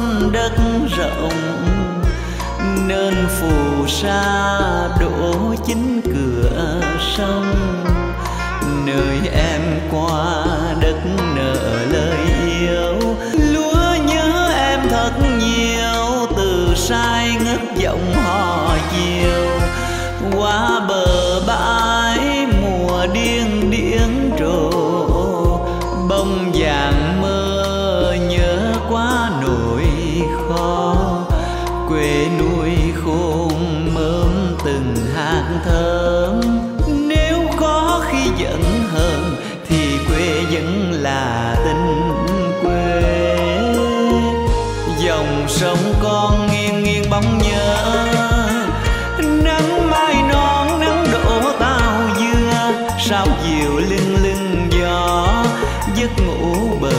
con đất rộng nên phù sa đổ chính cửa sông, nơi em qua đất nợ lời yêu lúa nhớ em thật nhiều. Từ sai ngất giọng hò chiều qua bờ bãi mùa điên điên trồ bông vàng mơ nhớ quá nỗi khó quê nuôi khôn mớm từng hạt thơm. Nếu có khi giận hờn thì quê vẫn là tình quê, dòng sông con nghiêng nghiêng bóng nhớ nắng mai non nắng đổ tao dưa sao dịu lưng lưng gió giấc ngủ bờ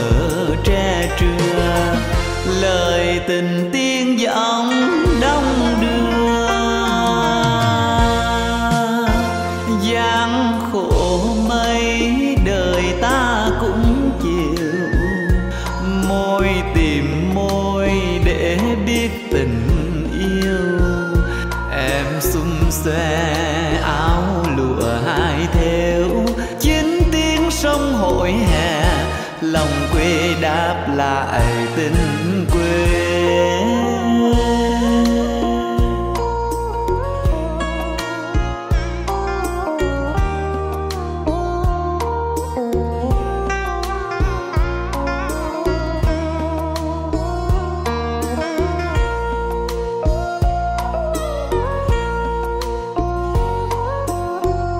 tre trưa lời tình tiên vọng đông đưa gian khổ mấy đời ta cũng chịu môi tìm môi để biết tình yêu. Em xum xoe áo lụa hai thêu chín tiếng sông hội hè lòng quê đáp lại tình quê.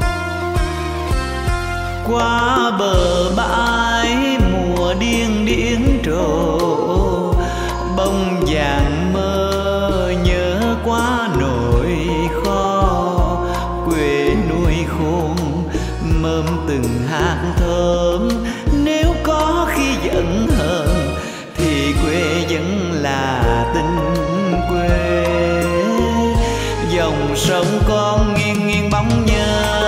Qua bờ bãi mùa điên điên trồ bông vàng mơ nhớ quá nỗi khó quê nuôi khôn mơm từng hạt thơm. Nếu có khi giận hờn thì quê vẫn là tình quê, dòng sông con nghiêng nghiêng bóng nhớ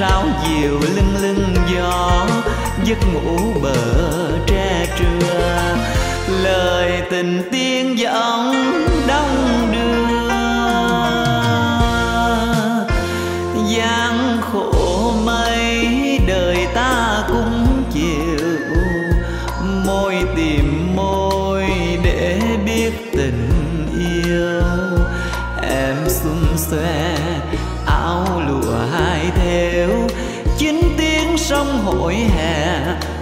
sao dịu lưng lưng gió giấc ngủ bờ tre trưa lời tình tiên vọng đông đưa gian khổ mấy đời ta cũng chịu môi tìm môi để biết tình yêu. Em xum xoe áo lụa hai thêu chín tiếng sông hội hè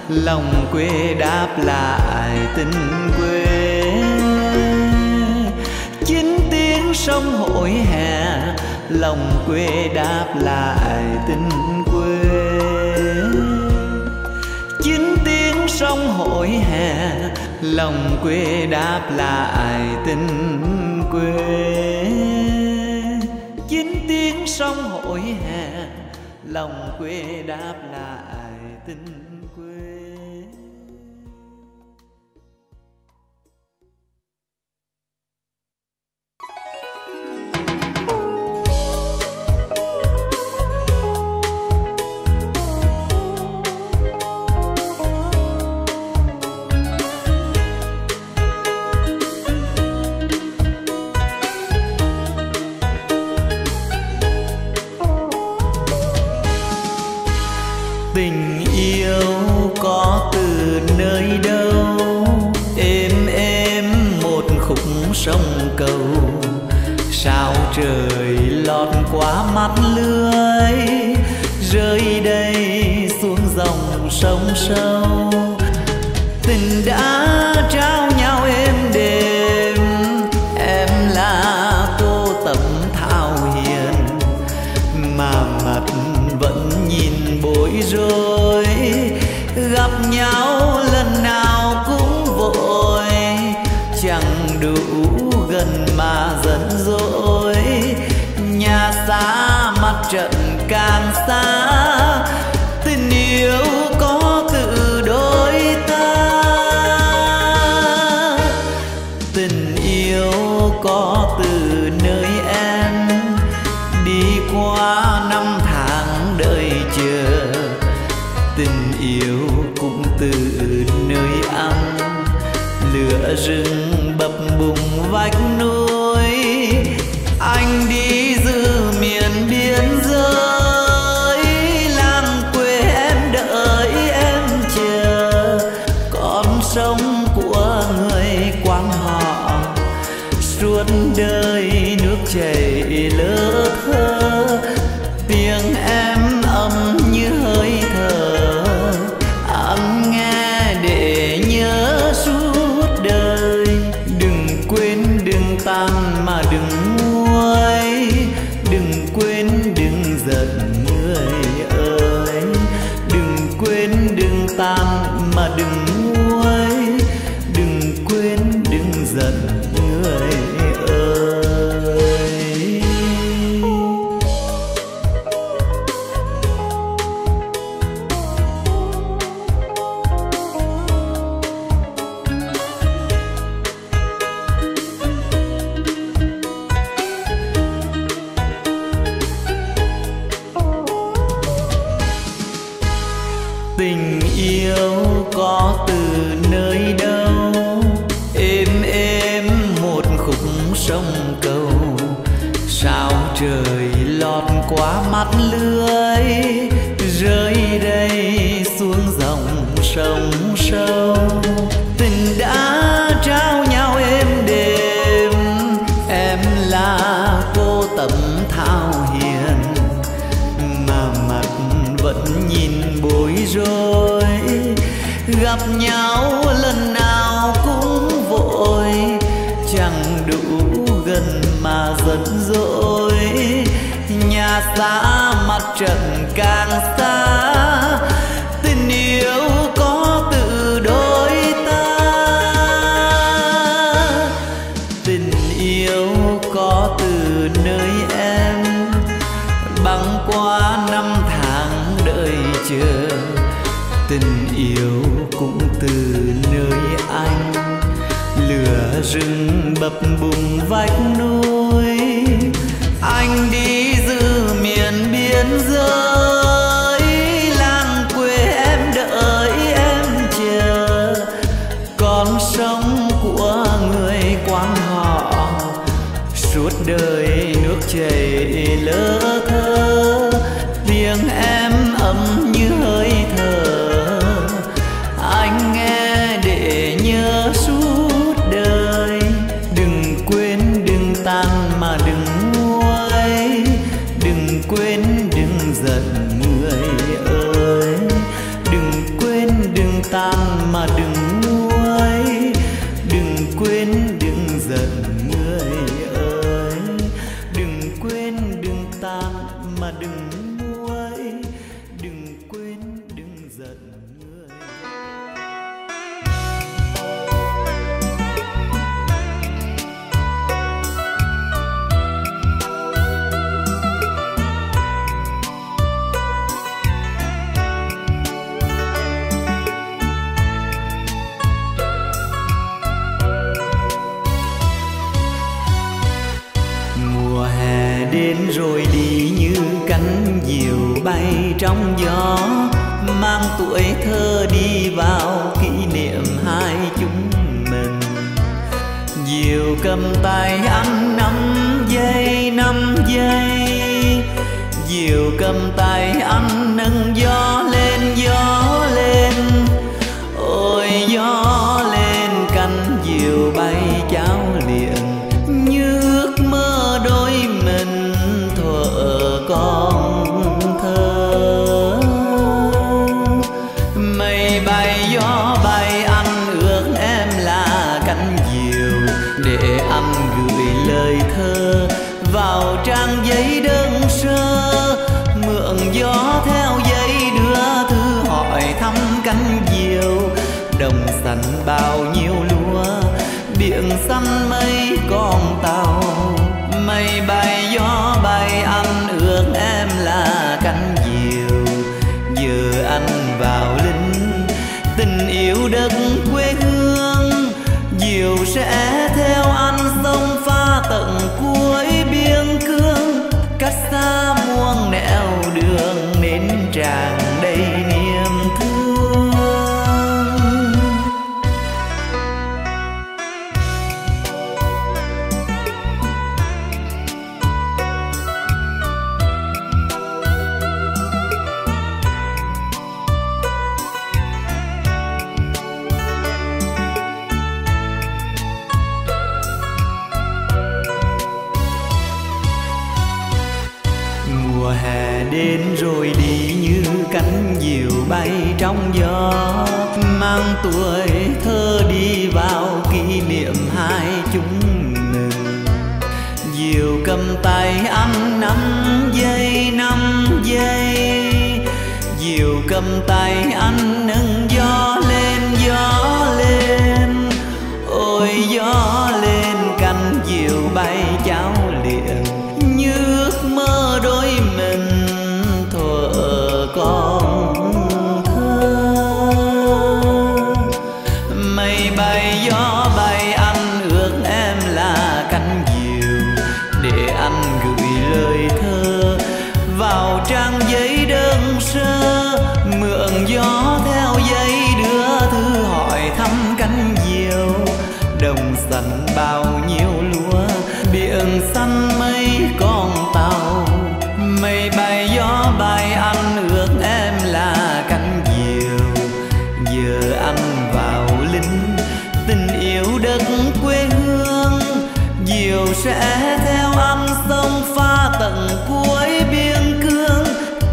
lòng quê đáp lại tình quê, chín tiếng sông hội hè lòng quê đáp lại tình quê, chín tiếng sông hội hè lòng quê đáp lại tình quê, sông hội hè lòng quê đáp lại tình. Tình yêu có từ nơi đâu êm êm một khúc sông cầu sao trời lọt qua mắt lưới rơi đây xuống dòng sông sâu. Tình đã trao nhau êm đềm em là cô tấm thao hiền mà mặt vẫn nhìn bối rối gặp nhau lần nào cũng vội chẳng đủ gần mà giận dỗi nhà xa mặt trận càng xa tình yêu có từ đôi ta. Tình yêu có từ nơi em đi qua năm tháng đời chờ tình yêu cũng lửa rừng bập bùng vách núi, anh đi giữ miền biên giới, làng quê em đợi em chờ con sông của người Quang họ suốt đời nước chảy lớp thơ. Tiếng em âm như hơi thở anh nghe để nhớ suốt đời. Đừng quên đừng tan mà đừng nguôi, đừng quên đừng giận người ơi. Đừng quên đừng tan mà đừng nguôi, đừng quên đừng giận người ơi. Tình yêu có từ nơi đâu, êm êm một khúc sông cầu, sao trời lọt qua mắt lưới, rơi đây xuống dòng sông sâu. Tình đã trao nhau êm đềm, em là cô tấm thao hiền, mà mặt vẫn nhìn bối rối. Gặp nhau lần nào cũng vội, chẳng đủ gần mà giận dỗi. Nhà xa mặt trận càng xa, tình yêu có từ đôi ta. Tình yêu có từ nơi em, băng qua năm tháng đợi chờ. Tình yêu cũng từ nơi anh, lửa rừng bập bùng vách núi, anh đi giữ miền biên giới, làng quê em đợi em chờ con sông của người Quang họ suốt đời nước chảy lỡ thơ. Tiếng em ấm như hơi thở anh nghe để nhớ suốt đời. Đừng quên đừng tan mà đừng nguôi, đừng quên đừng giận người ơi. Đừng quên đừng tan mà đừng nguôi, đừng quên đừng giận người ơi. Đừng quên đừng tan mà đừng nguôi, đừng quên đừng giận người. Rồi đi như cánh diều bay trong gió, mang tuổi thơ đi vào kỷ niệm hai chúng mình. Diều cầm tay anh 5 giây, 5 giây. Diều cầm tay anh nâng gió lên, gió lên. Ôi gió lên cánh diều bay cháo liền, như ước mơ đôi mình con thơ. Mây bay gió bay anh ước em là cánh diều, để anh gửi lời thơ vào trang giấy đơn sơ. Mượn gió theo giấy đưa thư hỏi thăm cánh diều, đồng xanh bao nhiêu lúa, biển xanh mây con tàu. Mây bay gió bay anh ước em là cánh diều, giờ anh vào lính tình yêu đất quê hương. Diều sẽ theo anh sông pha tận cuối biên cương, cách xa muôn nẻo đường đến tràn đầy niềm thương. đến rồi đi như cánh diều bay trong gió, mang tuổi thơ đi vào kỷ niệm hai chúng mình. Diều cầm tay anh 5 giây, 5 giây. Diều cầm tay anh nâng gió lên, gió lên. Ôi gió lên cánh diều bay cháo liền như ước mơ đôi mình thuở con thơ. Mây bay gió bay anh ước em là cánh diều để anh gửi lời thơ vào trang giấy đơn sơ. Mượn gió theo giấy đưa thư hỏi thăm cánh diều, đồng xanh bao nhiêu lúa, biển xanh mấy con tàu. Mây bay gió bay anh ước em là cánh diều, giờ anh vào lính tình yêu đất quê hương. Diều sẽ theo anh sông pha tận cuối biên cương,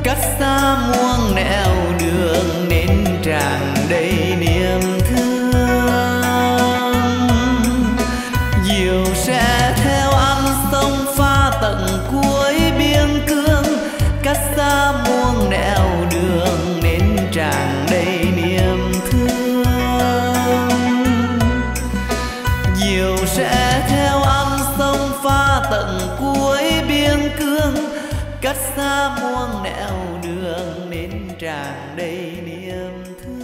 cách xa muôn nẻo đường nên tràn đầy niềm thương. Diều sẽ theo anh sông pha tận cuối biên cương, cách xa muôn nẻo đường nên tràn đầy niềm thương. Diều sẽ theo anh sông pha tận cuối biên cương, cách xa muôn nẻo đường nên tràn đầy niềm thương.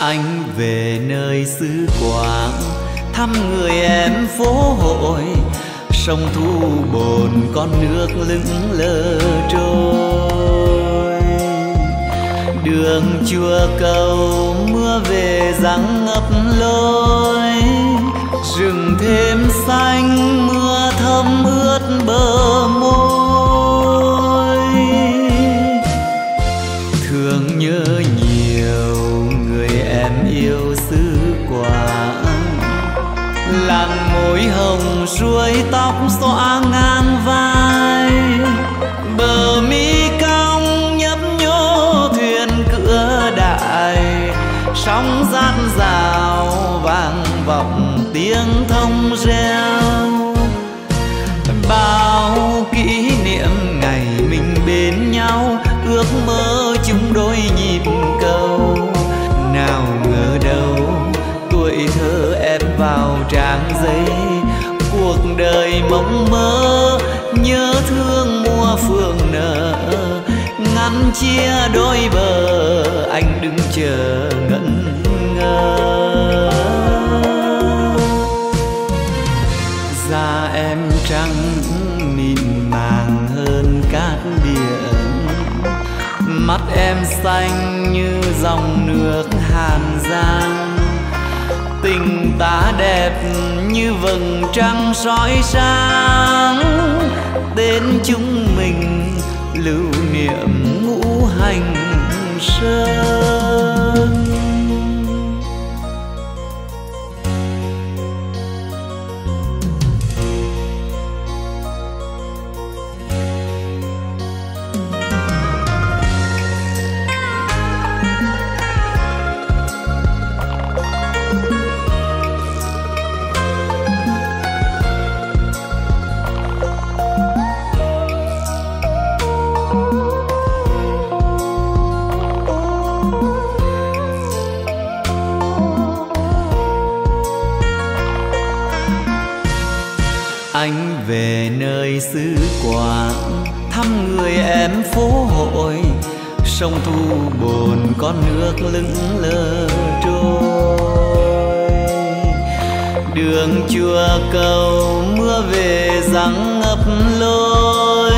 Anh về nơi xứ Quảng thăm người em phố hội, sông Thu Bồn con nước lững lờ trôi. Đường Chùa Cầu mưa về giăng ngập lối, rừng thêm xanh mưa thấm ướt bờ môi. Thường nhớ làn môi hồng xuôi tóc xõa ngang vai, bờ mi cong nhấp nhô thuyền cửa đại, sóng rát rào vang vọng tiếng thông reo. Bao kỷ niệm ngày mình bên nhau, ước mơ chung đôi nhịp cầu. Nào ngờ đâu tuổi thơ em vào trang giấy, cuộc đời mộng mơ nhớ thương mùa phượng nở. Ngăn chia đôi bờ anh đứng chờ ngẩn ngơ. Da em trắng mịn màng hơn cát biển, mắt em xanh như dòng nước Hàn Giang. Tình ta đẹp như vầng trăng soi sáng, đến chúng mình lưu niệm ngũ hành sơn. Anh về nơi xứ Quảng thăm người em phố hội, sông thu buồn con nước lững lờ trôi. Đường chùa cầu mưa về giăng ngập lối,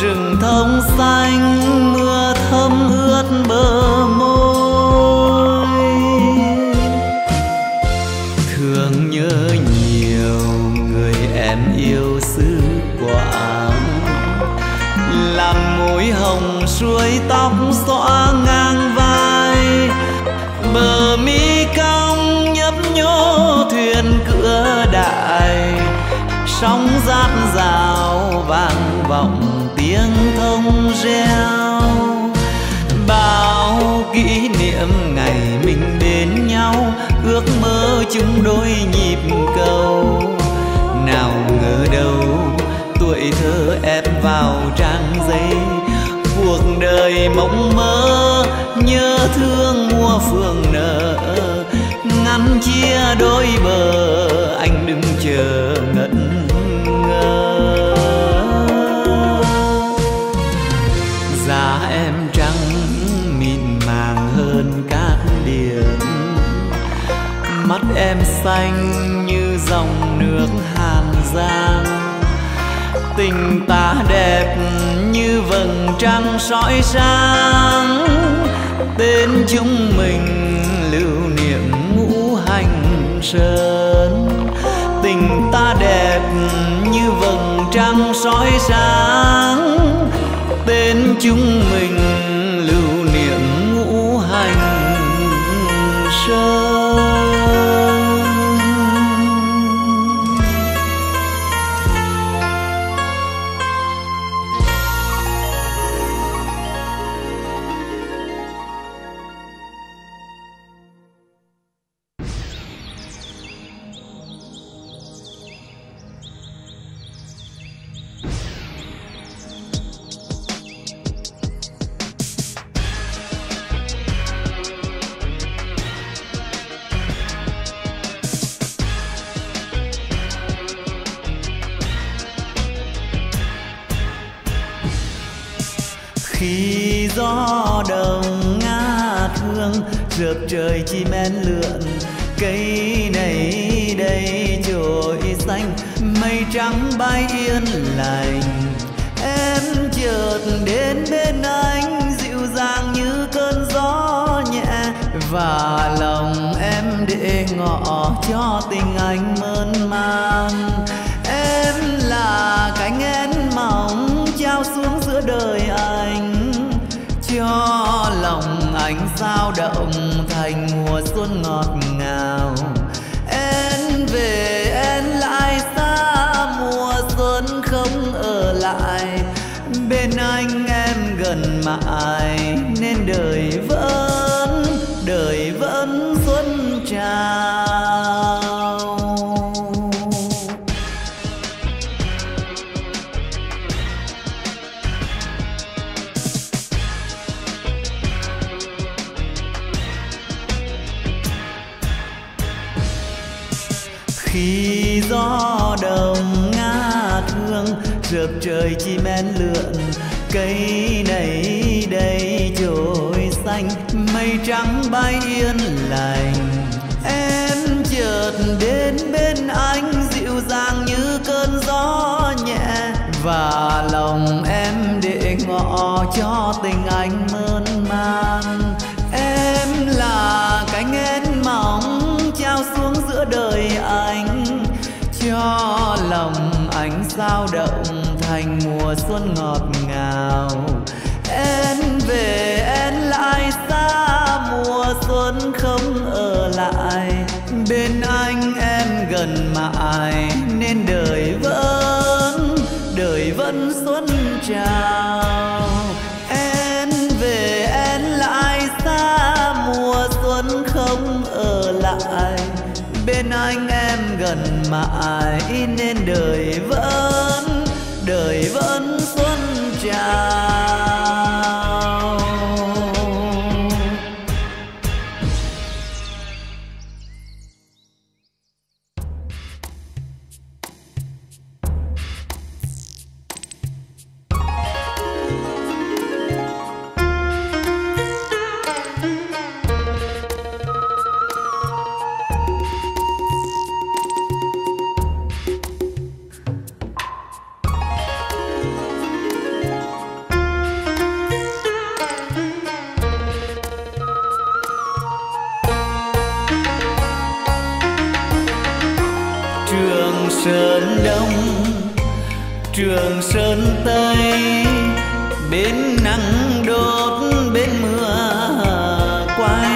rừng thông xanh mưa thấm ướt bờ môi. Thường nhớ nhiều người em yêu xứ Quảng, làm môi hồng xuôi tóc xõa ngang vai, bờ mi cong nhấp nhô thuyền cửa đại, sóng rát rào vang vọng tiếng thông reo. Bao kỷ niệm ngày mình bên nhau, ước mơ chung đôi nhịp cầu. Nào ngờ đâu tuổi thơ ép vào trang giấy, cuộc đời mộng mơ nhớ thương mùa phường nở. Ngăn chia đôi bờ anh đừng chờ ngẩn ngơ. Da em trắng mịn màng hơn cát biển, mắt em xanh như dòng nước Hàn Giang. Tình ta đẹp như vầng trăng soi sáng, tên chúng mình lưu niệm Ngũ Hành Sơn. Tình ta đẹp như vầng trăng soi sáng, tên chúng mình lưu niệm Ngũ Hành Sơn. Khi gió đồng ngát hương, rợp trời chim én lượn, cây này đây trồi xanh, mây trắng bay yên lành. Em chợt đến bên anh, dịu dàng như cơn gió nhẹ, và lòng em để ngỏ cho tình anh mơn man. Em là cánh én mỏng trao xuống giữa đời anh, cho lòng anh dao động thành mùa xuân ngọt ngào. Em về em lại xa, mùa xuân không ở lại, bên anh em gần mãi nên đời vẫn xuân trào. Khi gió đồng ngát hương, rợp trời chim én lượn, cây này đây trồi xanh, mây trắng bay yên lành. Em chợt đến bên anh, dịu dàng như cơn gió nhẹ, và lòng em để ngỏ cho tình anh mơn man. Em là cánh én mỏng trao xuống giữa đời anh, cho lòng anh dao động thành mùa xuân ngọt ngào. Em về em lại xa, mùa xuân không ở lại, bên anh em gần mãi nên đời vẫn xuân trào. Em về em lại xa, mùa xuân không ở lại, bên anh em gần mãi nên đời vẫn xuân trào. Trường Sơn Tây bên nắng đốt bên mưa quay,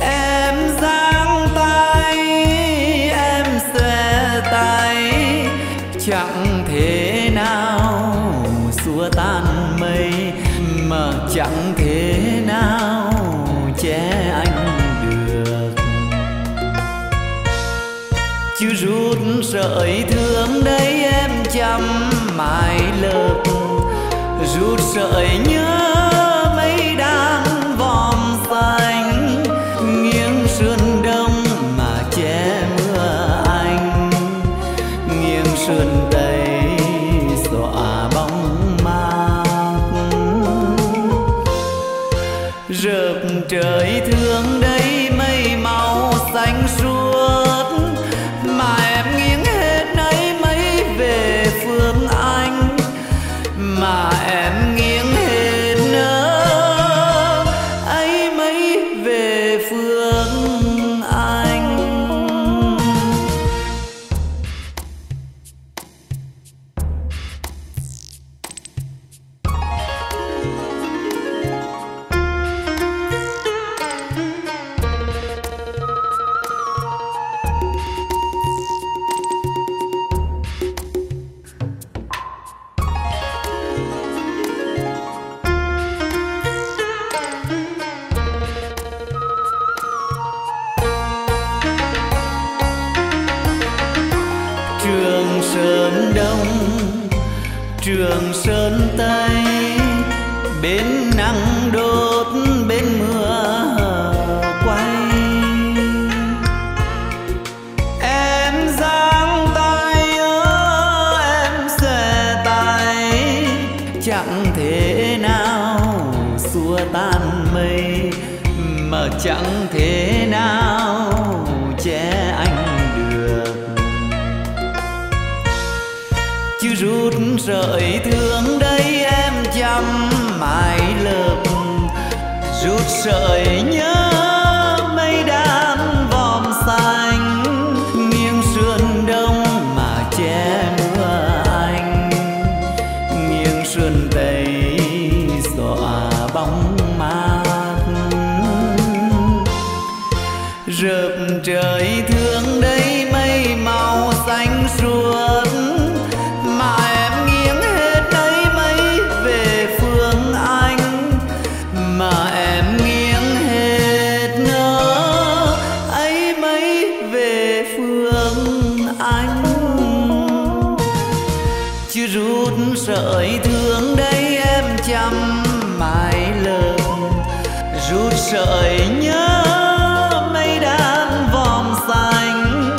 em giang tay em xòe tay chẳng thể nào xua tan mây, mà chẳng thể nào che anh được. Chứ rút sợi thương đây em chăm mãi lớp, rút sợi nhớ mây đang vòm xanh, nghiêng sườn đông mà che mưa anh, nghiêng sườn tây xõa bóng mát. Rợp trời thương đây mây màu xanh suốt, mà em nghiêng hết nấy mấy về phương anh, mà em nghiêng hết nỡ ấy mấy về phương anh. Trường Sơn Đông, Trường Sơn Tây bên nắng đốt bên mưa quay, em giang tay em xòe tay chẳng thể nào xua tan mây, mà chẳng thể nào che anh. Chứ rút sợi thương đây em chăm mãi lớp, rút sợi nhớ mây đan vòm xanh, nghiêng sườn đông mà che mưa anh, nghiêng sườn tây xõa bóng mát. Rợp trời thương đây mây màu xanh suốt, chứ rút sợi thương đây em chăm mãi lớp, rút sợi nhớ mây đan vòm xanh,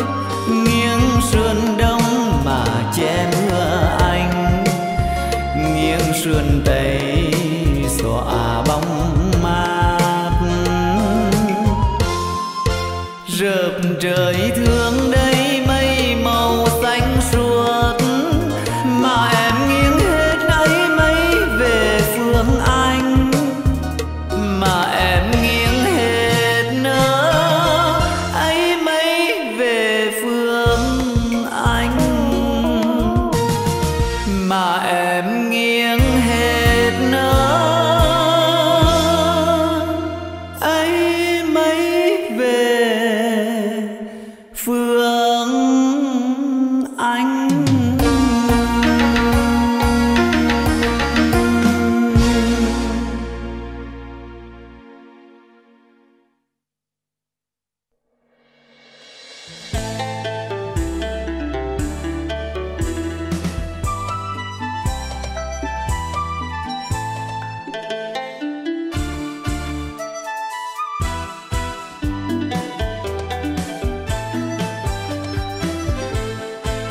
nghiêng sườn đông mà che mưa anh, nghiêng sườn tây xõa bóng mát. Rợp trời thương đây mây màu xanh suốt, mà em nghiêng hết nấy mấy về phương anh, mà em nghiêng hết nỡ ấy mấy về phương anh, mà em nghiêng hết nỡ ấy mấy về phương anh.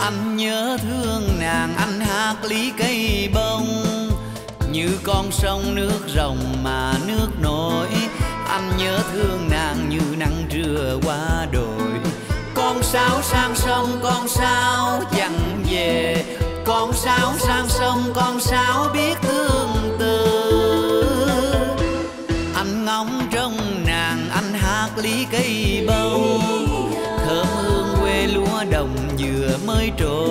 Anh nhớ thương nàng, anh hát lý cây bông như con sông nước rồng mà nước nổi. Anh nhớ thương nàng như nắng trưa qua đồi, con sáo sang sông con sáo dặn về, con sáo sang sông con sáo biết thương tư. Anh ngóng trông nàng, anh hát lý cây bông thơm hương quê lúa đồng vừa mới trổ.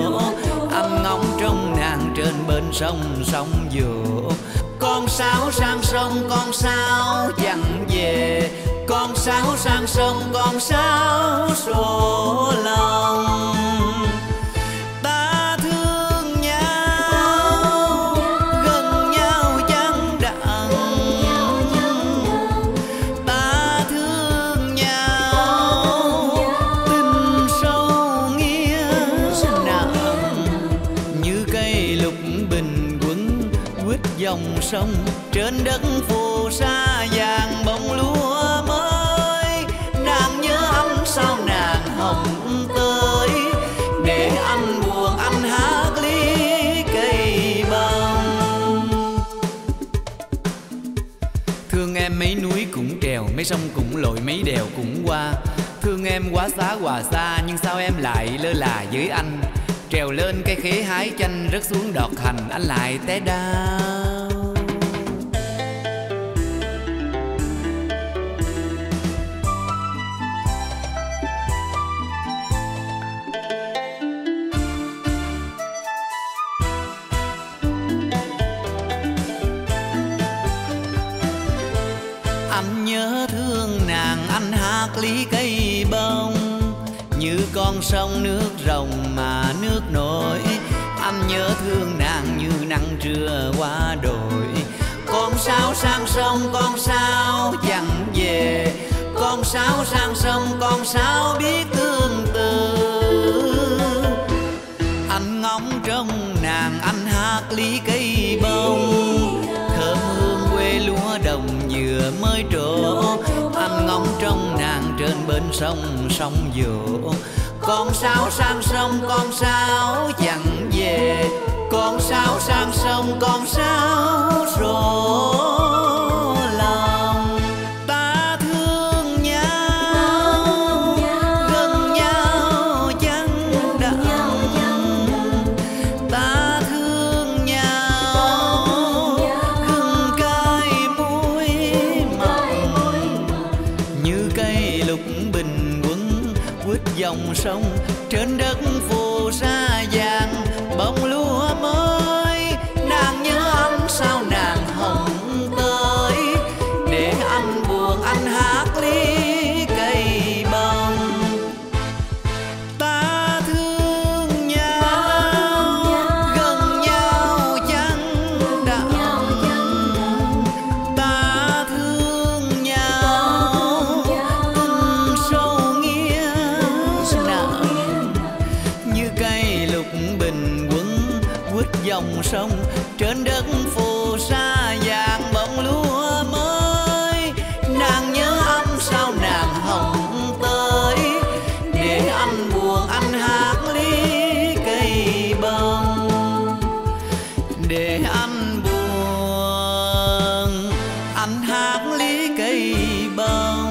sông sông dừa. Con sáo sang sông con sáo dặn về, con sáo sang sông con sáo sổ lòng. Dòng sông trên đất phù sa vàng bông lúa mới, nàng nhớ anh sao nàng hồng tới, để anh buồn anh hát ly cây bông. Thương em mấy núi cũng trèo, mấy sông cũng lội, mấy đèo cũng qua. Thương em quá xá hòa xa, nhưng sao em lại lơ là với anh. Trèo lên cây khế hái chanh, rớt xuống đọt hành, anh lại té đau. Anh nhớ thương nàng, anh hát lý cây bông, như con sông nước rồng mà nước nổi. Anh nhớ thương nàng như nắng trưa qua đồi. Con sáo sang sông con sáo dặn về, con sáo sang sông con sáo biết tương tư. Anh ngóng trông nàng, anh hát lý cây bông, thơm hương quê lúa đồng vừa mới trổ. Anh ngóng trông nàng trên bên sông sông dừa. Con sáo sang sông con sáo dặn về, con sáo sang sông con sáo rồi. Dòng sông trên đất phù sa vàng bông lúa mới, nàng nhớ anh sao nàng hồng tới, để anh buồn anh hát ly cây bông. Ta thương nhau gần nhau chẳng đạo, ta thương nhau tình sâu nghĩa. Dòng sông trên đất phù sa vàng bông lúa mới, nàng nhớ anh sao nàng hồng tới, để anh buồn anh hát ly cây bông, để anh buồn anh hát ly cây bông.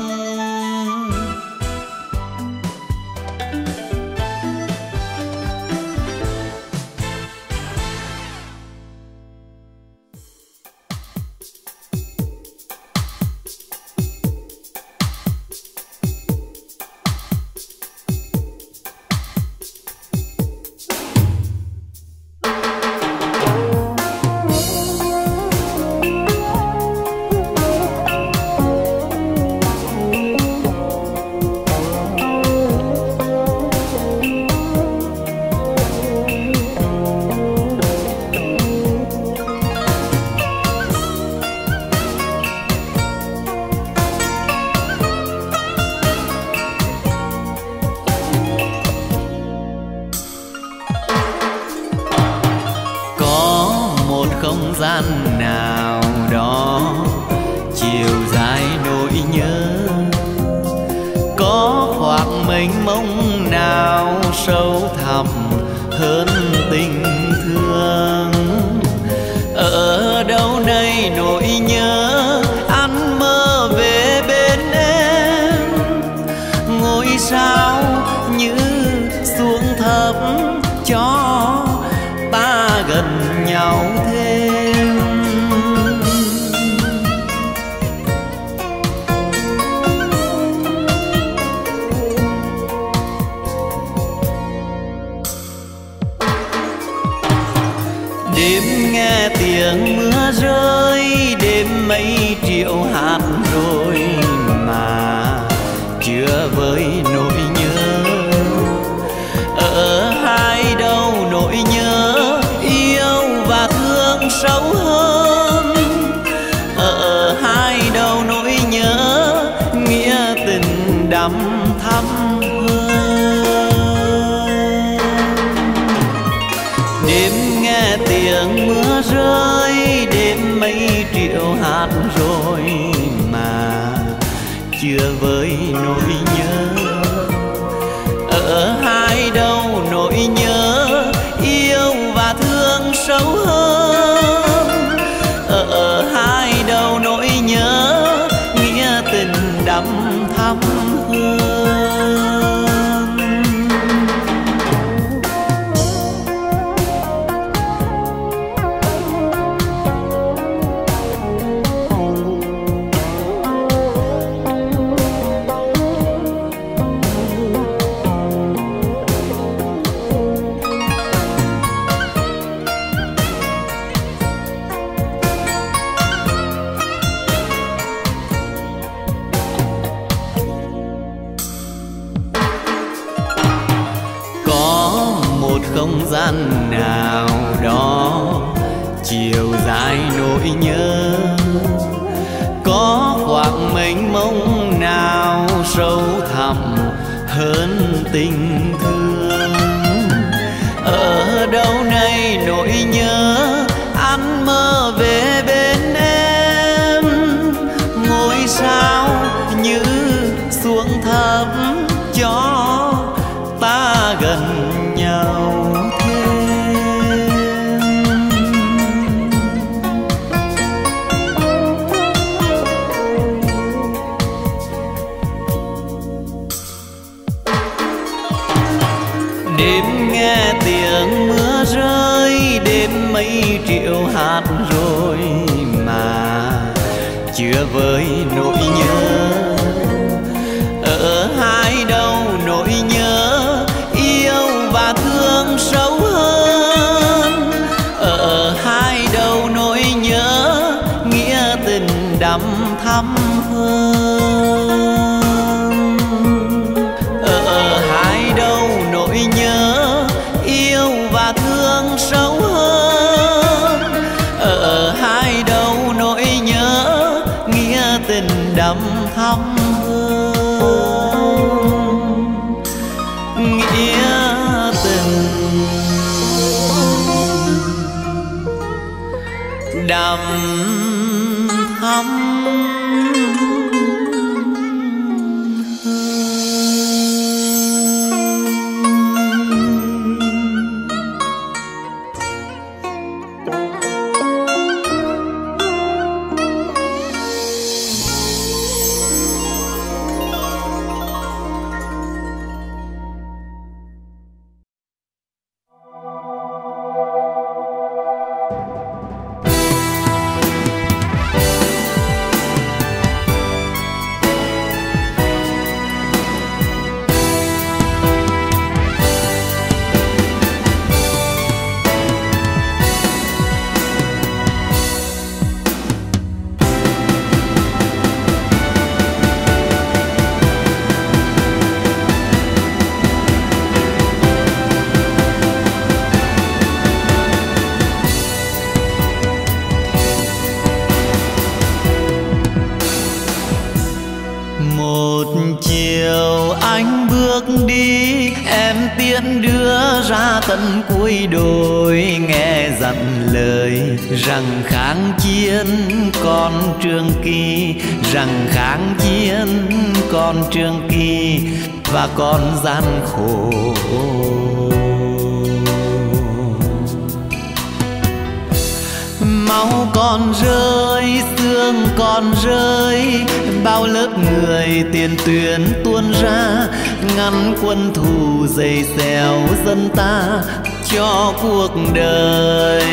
Đêm nghe tiếng mưa rơi, đêm mấy triệu hạt rồi mà chưa với nỗi nhớ. Ở hai đâu nỗi nhớ yêu và thương sâu hơn, ở hai đâu nỗi nhớ nghĩa tình đắm thắm hơn. Đêm nghe tiếng mưa rơi, đêm mấy triệu hạt rồi mà chưa với nỗi nhớ. Ở hai đâu nỗi nhớ yêu và thương sâu hơn, ở hai đâu nỗi nhớ nghĩa tình đậm thắm hơn. Không gian nào đó chiều dài nỗi nhớ, có khoảng mênh mông nào sâu thẳm hơn tình thương. Ở đâu nay nỗi nhớ ăn mơ về bên em, ngôi sao như xuống thấp cho ta gần nhau thêm. Đêm nghe tiếng mưa rơi, đêm mấy triệu hạt rồi mà chưa với nỗi nhớ. Ở hai đâu nỗi nhớ và thương sâu hơn, ở hai đâu nỗi nhớ nghĩa tình đậm thắm hơn, ở hai đâu nỗi nhớ yêu và thương sâu hơn, ở hai đâu nỗi nhớ nghĩa tình đậm thắm hơn, nghĩa đầm thắm. Tận cuối đồi nghe dặn lời rằng kháng chiến con Trường Kỳ, rằng kháng chiến con Trường Kỳ và con gian khổ. Máu con rơi, xương con rơi, bao lớp người tiền tuyến tuôn ra ngăn quân thù dày xéo dân ta cho cuộc đời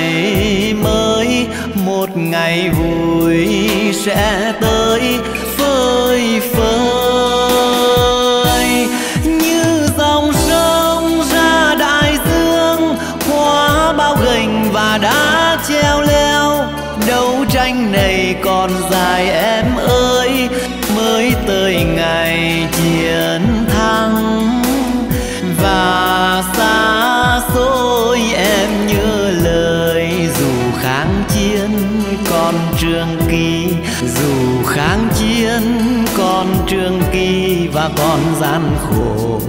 mới một ngày vui sẽ tới phơi phới như dòng sông ra đại dương hóa bao gành và đá. đã treo leo, đấu tranh này còn dài em ơi, mới tới ngày chiến thắng. Và xa xôi em nhớ lời dù kháng chiến còn trường kỳ, dù kháng chiến còn trường kỳ và còn gian khổ.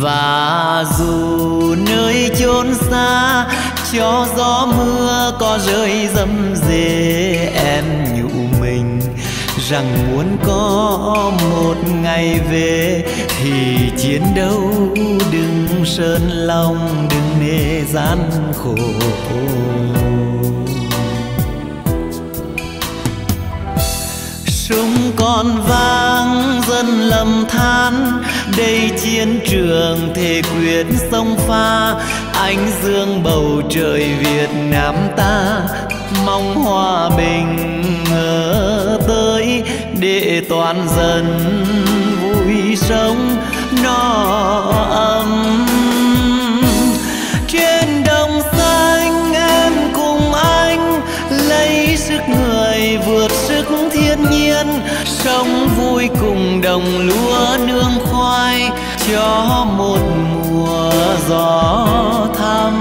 Và dù nơi chốn xa, cho gió mưa có rơi râm rề, em nhủ mình rằng muốn có một ngày về thì chiến đấu đừng sơn lòng, đừng nề gian khổ. Súng còn vang dân lầm than, đây chiến trường thề quyết sông pha, ánh dương bầu trời Việt Nam ta mong hòa bình ngờ tới để toàn dân vui sống no ấm. Trên đồng xanh em cùng anh lấy sức người vượt sức thiên nhiên, sống vui cùng đồng lúa nương khoai cho một mùa gió thắm,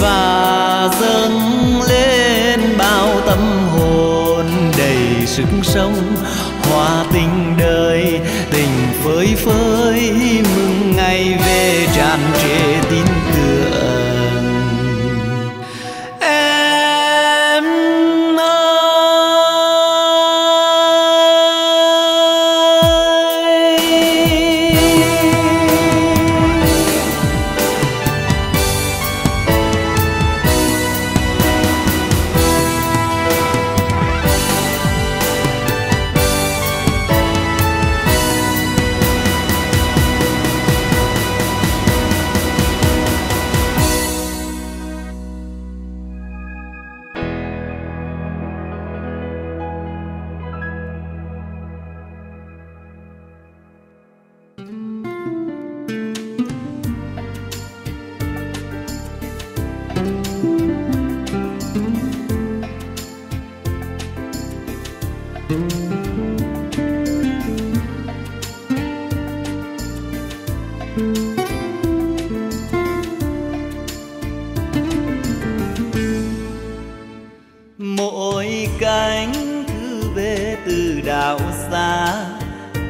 và dâng lên bao tâm hồn đầy sức sống hòa tình đời, tình phơi phới mừng ngày về tràn trề tin tưởng.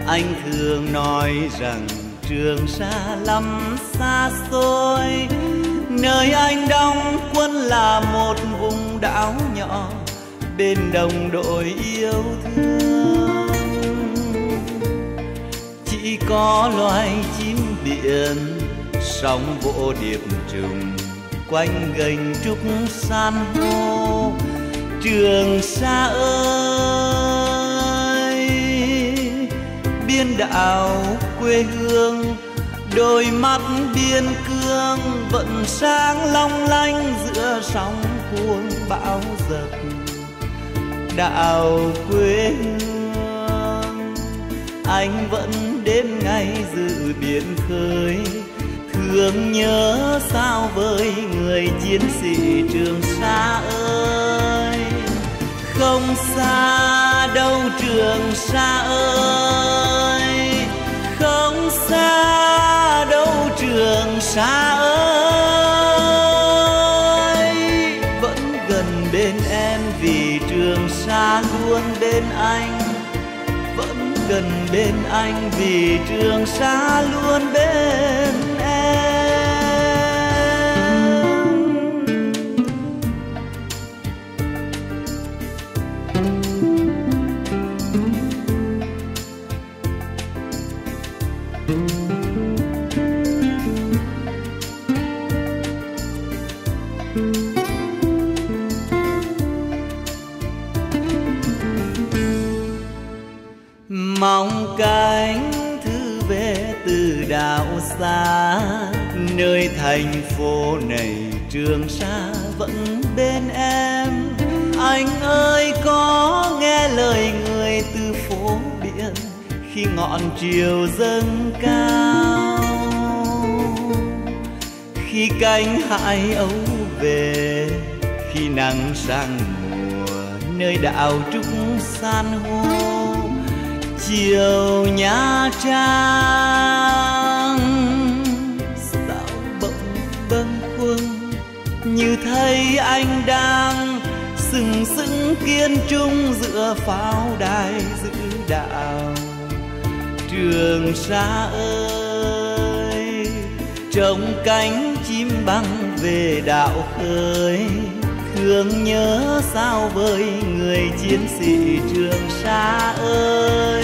Anh thường nói rằng Trường Sa lắm xa xôi, nơi anh đóng quân là một vùng đảo nhỏ bên đồng đội yêu thương. Chỉ có loài chim biển sóng vỗ điệp trùng quanh gành trúc san hô. Trường Sa ơi, biên đảo quê hương, đôi mắt biên cương vẫn sáng long lanh giữa sóng cuồng bão giật. Đảo quê hương anh vẫn đến ngày dự biển khơi, thương nhớ sao với người chiến sĩ Trường Sa ơi. Không xa đâu Trường Sa ơi, không xa đâu Trường Sa ơi, vẫn gần bên em vì Trường Sa luôn bên anh, vẫn gần bên anh vì Trường Sa luôn bên em. Mong cánh thư về từ đảo xa, nơi thành phố này Trường Sa vẫn bên em. Anh ơi có nghe lời người từ phố biển khi ngọn chiều dâng cao, khi cánh hải âu về, khi nắng sang mùa nơi đảo trúc san hô. Chiều Nha Trang dạo bỗng bâng khuâng, như thấy anh đang sừng sững kiên trung giữa pháo đài giữ đạo. Trường Sa ơi, trông cánh chim băng về đạo khơi, thương nhớ sao với người chiến sĩ Trường Sa ơi.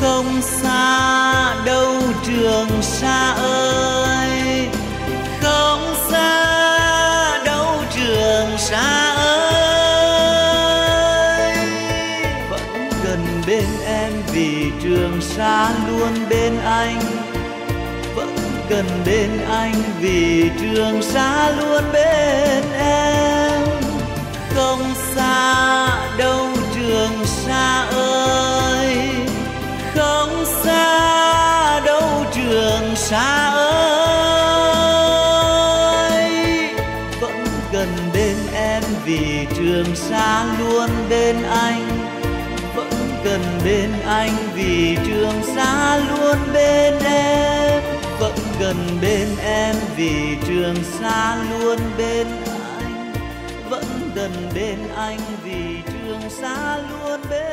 Không xa đâu Trường Sa ơi, không xa đâu Trường Sa ơi, vẫn gần bên em vì Trường Sa luôn bên anh, vẫn gần bên anh vì Trường Sa luôn bên em. Không xa đâu Trường Sa ơi, không xa đâu Trường Sa ơi, vẫn gần bên em vì Trường Sa luôn bên anh, vẫn gần bên anh vì Trường Sa luôn bên em, vẫn gần bên em vì Trường Sa luôn bên anh, gần bên anh vì Trường Sa luôn bên.